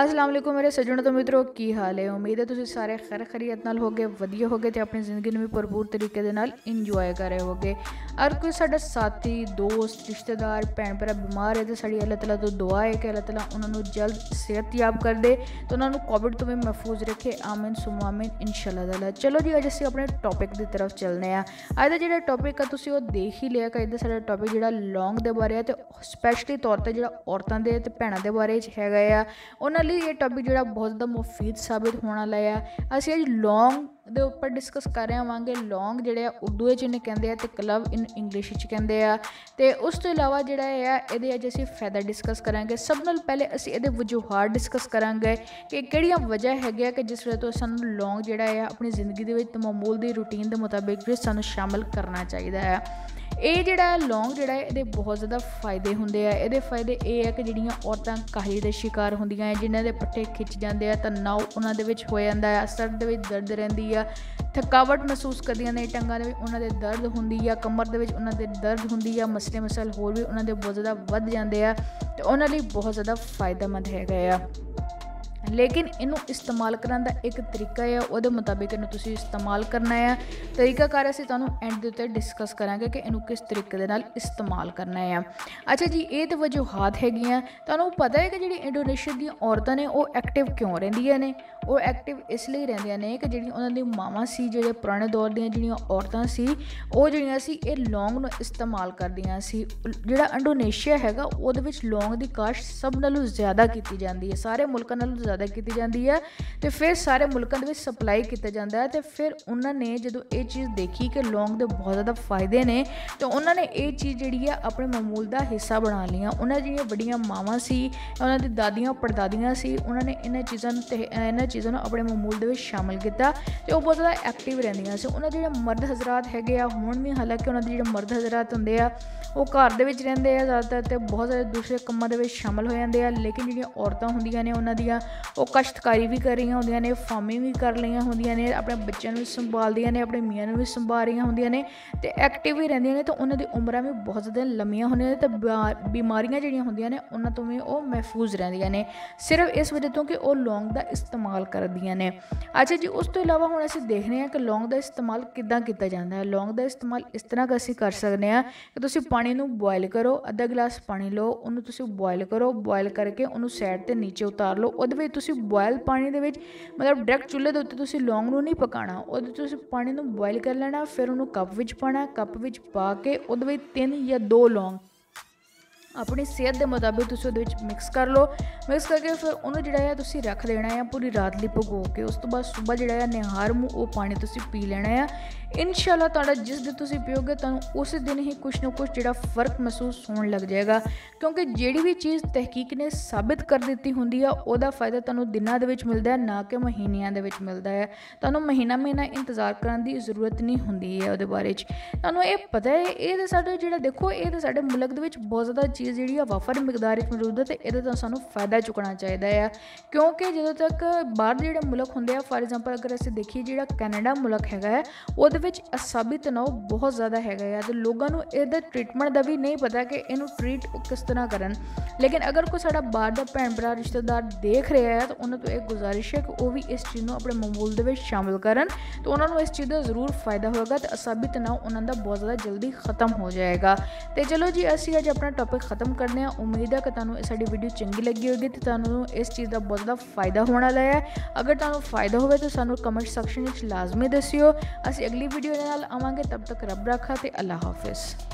अस्सलाम वालेकुम मेरे सजनों तो मित्रों की हाल है। उम्मीद है तुम सारे खैर खरीयत नाल होगे, वधिया होगे तो अपनी जिंदगी में भरपूर तरीके दे नाल इंजॉय कर रहे होगे। अगर कोई साडा साथी दोस्त रिश्तेदार भैन भरा बीमार है तो साड़ी अल्लाह तआला तो दुआ है कि अल्लाह तआला उन्होंने जल्द सेहत याब कर दे तो उन्होंने कोविड तो भी महफूज रखे, आमीन सुम्मा आमीन इंशाअल्लाह ताला। चलो जी, अज असीं अपने टॉपिक की तरफ चलने। अज दा जिहड़ा टॉपिक है तुसीं ओह देख ही लिया कि अज दा साडा टॉपिक जिहड़ा लॉन्ग दे बारे है तो स्पैशली तौर पर जिहड़ा औरतां दे ते भैणां दे बारे हैगा आ। उन्हां ਲਈ ये टॉपिक जो बहुत ज़्यादा मुफीद साबित होने वाला है। असं अज लौंग दे उपर डिस्कस कर रहे होवांगे। लौंग जिहड़े उर्दू में इन्हें कहंदे आ ते क्लब इन इंग्लिश विच कहंदे आ। ते उस तो इलावा जिहड़ा है इहदे अज असीं फायदा डिस्कस करांगे। सब नाल पहले असीं इहदे वजूहात डिस्कस करांगे कि किहड़ियां वजह हैगियां कि जिस वजह तो सानूं लौंग जिहड़ा है अपनी जिंदगी दे विच मामूल दी रूटीन दे मुताबिक भी सानूं शामिल करना चाहिदा है। ਇਹ ਜਿਹੜਾ ਲੌਂਗ ਜਿਹੜਾ ਇਹਦੇ ਬਹੁਤ ਜ਼ਿਆਦਾ ਫਾਇਦੇ ਹੁੰਦੇ ਆ। ਇਹਦੇ ਫਾਇਦੇ ਇਹ ਆ ਕਿ ਜਿਹੜੀਆਂ ਔਰਤਾਂ ਕਾਹਲੀ ਦੇ ਸ਼ਿਕਾਰ ਹੁੰਦੀਆਂ ਹੈ, ਜਿਨ੍ਹਾਂ ਦੇ ਪੱਠੇ ਖਿੱਚ ਜਾਂਦੇ ਆ, ਤਣਾਅ ਉਹਨਾਂ ਦੇ ਵਿੱਚ ਹੋ ਜਾਂਦਾ ਹੈ, ਸਿਰ ਦੇ ਵਿੱਚ ਦਰਦ ਰਹਿੰਦੀ ਆ, ਥਕਾਵਟ ਮਹਿਸੂਸ ਕਰਦੀਆਂ ਨੇ, ਟੰਗਾਂ ਦੇ ਵਿੱਚ ਉਹਨਾਂ ਦੇ ਦਰਦ ਹੁੰਦੀ ਆ, ਕਮਰ ਦੇ ਵਿੱਚ ਉਹਨਾਂ ਦੇ ਦਰਦ ਹੁੰਦੀ ਆ, ਮਸਲੇ ਮਸਲ ਹੋਰ ਵੀ ਉਹਨਾਂ ਦੇ ਬਹੁਤ ਜ਼ਿਆਦਾ ਵੱਧ ਜਾਂਦੇ ਆ ਅਤੇ ਉਹਨਾਂ ਲਈ ਬਹੁਤ ਜ਼ਿਆਦਾ ਫਾਇਦੇਮੰਦ ਹੈਗਾ ਆ। लेकिन इनू इस्तेमाल करने का एक तरीका है, वो मुताबिक इनू तुसीं इस्तेमाल करना है। तरीकाकार असीं तुहानूं एंड दे उत्ते डिस्कस करांगे कि इनू किस तरीके दे नाल इस्तेमाल करना है। अच्छा जी, ये तो वजूहात हैगियां। तुहानूं पता है कि जिहड़ी इंडोनेशिया दी औरतां ने वो एक्टिव क्यों रहिंदियां ने? वो एक्टिव इसलिए रहिंदियां ने कि जिहड़ी उहनां दी मावां सी, जिहड़े पुराने दौर दी जिहड़ियां औरतां सी, वो जिहड़ियां सी ये लौंग नूं इस्तेमाल करदियां सी। जिहड़ा इंडोनेशिया हैगा उहदे विच लौंग दी काश्त सब नालों ज़्यादा कीती जांदी है, सारे मुल्कां नालों ज़्यादा की जाती है, तो फिर सारे मुल्कों में सप्लाई किया जाता है। तो फिर उन्होंने जो ये चीज़ देखी कि लौंग के बहुत ज़्यादा फायदे ने तो उन्होंने ये चीज़ जी अपने मामूल का हिस्सा बना लिया। उन्होंने जो बड़िया मावां सी, उन्होंने दादियाँ पड़दादियाँ सी, उन्होंने इन्होंने चीज़ों अपने मामूल शामिल किया तो बहुत ज़्यादा एक्टिव रहिंदियां सी। उन्होंने जो मर्द हजरात हैगे आ हुण भी, हालांकि उन्होंने जो मर्द हजरात होंदे आ वो घर दे विच रहिंदे आ ज़्यादातर ते बहुत सारे दूसरे कामां दे विच शामिल हो जाते हैं। लेकिन जिहड़ियां औरतां होंदियां ने उन्हां दियां ਉਹ ਕਸ਼ਤਕਾਰੀ ਵੀ ਕਰ ਰਹੀਆਂ ਹੁੰਦੀਆਂ ਨੇ, ਫਾਰਮਿੰਗ ਵੀ ਕਰ ਲਈਆਂ ਹੁੰਦੀਆਂ ਨੇ, ਆਪਣੇ ਬੱਚਿਆਂ ਨੂੰ ਵੀ ਸੰਭਾਲਦੀਆਂ ਨੇ, ਆਪਣੇ ਮੀਆਂ ਨੂੰ ਵੀ ਸੰਭਾਲ ਰਹੀਆਂ ਹੁੰਦੀਆਂ ਨੇ ਅਤੇ ਐਕਟਿਵ ਵੀ ਰਹਿੰਦੀਆਂ ਨੇ। ਤਾਂ ਉਹਨਾਂ ਦੀ ਉਮਰਾਂ ਵੀ ਬਹੁਤ ਜ਼ਿਆਦਾ ਲੰਮੀਆਂ ਹੁੰਦੀਆਂ ਨੇ ਅਤੇ ਬਿਮਾਰੀਆਂ ਜਿਹੜੀਆਂ ਹੁੰਦੀਆਂ ਨੇ ਉਹਨਾਂ ਤੋਂ ਵੀ ਉਹ ਮਹਿਫੂਜ਼ ਰਹਿੰਦੀਆਂ ਨੇ, ਸਿਰਫ ਇਸ ਵਜ੍ਹਾ ਤੋਂ ਕਿ ਉਹ ਲੌਂਗ ਦਾ ਇਸਤੇਮਾਲ ਕਰਦੀਆਂ ਨੇ। ਅੱਛਾ ਜੀ, ਉਸ ਤੋਂ ਇਲਾਵਾ ਹੁਣ ਅਸੀਂ ਦੇਖ ਰਹੇ ਹਾਂ ਕਿ ਲੌਂਗ ਦਾ ਇਸਤੇਮਾਲ ਕਿੱਦਾਂ ਕੀਤਾ ਜਾਂਦਾ ਹੈ। ਲੌਂਗ ਦਾ ਇਸਤੇਮਾਲ ਇਸ ਤਰ੍ਹਾਂ ਕਿ ਅਸੀਂ ਕਰ ਸਕਦੇ ਹਾਂ ਕਿ ਤੁਸੀਂ ਪਾਣੀ ਨੂੰ ਬੋਇਲ ਕਰੋ, ਅੱਧਾ ਗਿਲਾਸ ਪਾਣੀ ਲਓ, ਉਹਨੂੰ ਤੁਸੀਂ ਬੋਇਲ ਕਰੋ, ਬੋਇਲ ਕਰਕੇ ਉਹਨੂੰ ਸਾਈਡ 'ਤੇ ਨੀਚੇ ਉਤਾਰ ਲਓ। ਉਹਦੇ ਵਿੱਚ ਤੁਸੀਂ ਬੋਇਲ ਪਾਣੀ ਦੇ ਵਿੱਚ ਮਤਲਬ ਡਾਇਰੈਕਟ ਚੁੱਲ੍ਹੇ ਦੇ ਉੱਤੇ ਤੁਸੀਂ ਲੌਂਗ ਨੂੰ ਨਹੀਂ ਪਕਾਉਣਾ, ਉਹਦੇ ਤੁਸੀਂ ਪਾਣੀ ਨੂੰ ਬੋਇਲ ਕਰ ਲੈਣਾ, ਫਿਰ ਉਹਨੂੰ ਕੱਪ ਵਿੱਚ ਪਾਉਣਾ, ਕੱਪ ਵਿੱਚ ਪਾ ਕੇ ਉਹਦੇ ਵਿੱਚ 3 ਜਾਂ 2 ਲੌਂਗ अपनी सेहत के मुताबिक तुसीं उहदे विच मिक्स कर लो। मिक्स करके फिर उन्होंने जिहड़ा है तुसीं रख देना है पूरी रात लई भगो के। उस तो बाद सुबह जिहड़ा है निहार मूँह वो पानी तुसीं पी लेना है। इंशाअल्लाह तुहाडा जिस दिन तुसीं पियोगे तुहानूं उस दिन ही कुछ ना कुछ जिहड़ा फर्क महसूस होने लग जाएगा, क्योंकि जिहड़ी भी चीज़ तहकीक ने साबित कर दी हुंदी है उहदा फायदा तुहानूं दिनां दे विच मिलदा है, ना कि महीनियां दे विच मिलदा है। तुहानूं महीना इंतजार करन दी जरूरत नहीं हुंदी है। उहदे बारे च तुहानूं इह पता है, इह ते साडे जिहड़ा देखो इह ते साडे मुल्क दे विच बहुत ज़्यादा चीज़ जी वाफर मिकदार मौजूद है, तो ये तो सूँ फायदा चुकना चाहिए है। क्योंकि जो तक बाहर जोड़े मुल्क होंगे, फॉर एग्जाम्पल अगर असं देखिए जो कैनेडा मुल्क है वो असाबी तनाव बहुत ज़्यादा हैगा, तो लोगों को इसका ट्रीटमेंट का भी नहीं पता कि इनू ट्रीट किस तरह करन। लेकिन अगर कोई साड़ा बाहर का भैन भरा रिश्तेदार देख रहा है तो उन्होंने तो एक गुजारिश है कि वह भी इस चीज़ को अपने मामूल के शामिल करन, तो उन्होंने इस चीज़ का जरूर फायदा होगा, तो असाबी तनाव उन्होंने बहुत ज़्यादा जल्दी खत्म हो जाएगा। तो चलो जी, असी अज अपना टॉपिक खत्म करने हैं। उम्मीद है कि तुहानूं साडी वीडियो चंगी लगी होगी तो तुहानूं इस चीज़ का बहुत ज़्यादा फायदा होने वाला है। अगर तुहानूं फायदा होवे तो सानूं कमेंट सैक्शन में लाजमी दसिओ। असीं अगली वीडियो नाल आवांगे, तब तक रब रखा ते अल्लाह हाफिज़।